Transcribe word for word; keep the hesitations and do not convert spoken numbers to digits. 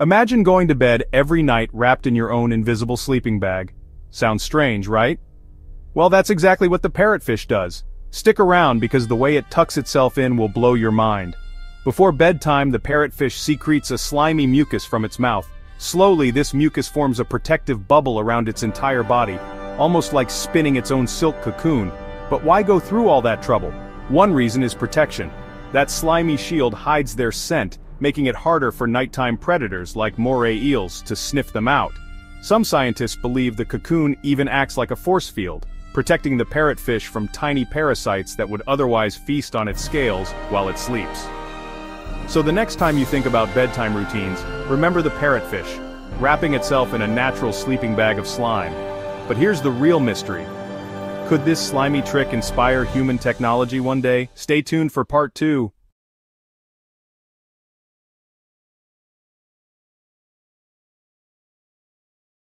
Imagine going to bed every night wrapped in your own invisible sleeping bag. Sounds strange, right? Well, that's exactly what the parrotfish does. Stick around because the way it tucks itself in will blow your mind. Before bedtime, the parrotfish secretes a slimy mucus from its mouth. Slowly, this mucus forms a protective bubble around its entire body, almost like spinning its own silk cocoon. But why go through all that trouble? One reason is protection. That slimy shield hides their scent, making it harder for nighttime predators like moray eels to sniff them out. Some scientists believe the cocoon even acts like a force field, protecting the parrotfish from tiny parasites that would otherwise feast on its scales while it sleeps. So the next time you think about bedtime routines, remember the parrotfish, wrapping itself in a natural sleeping bag of slime. But here's the real mystery. Could this slimy trick inspire human technology one day? Stay tuned for part two.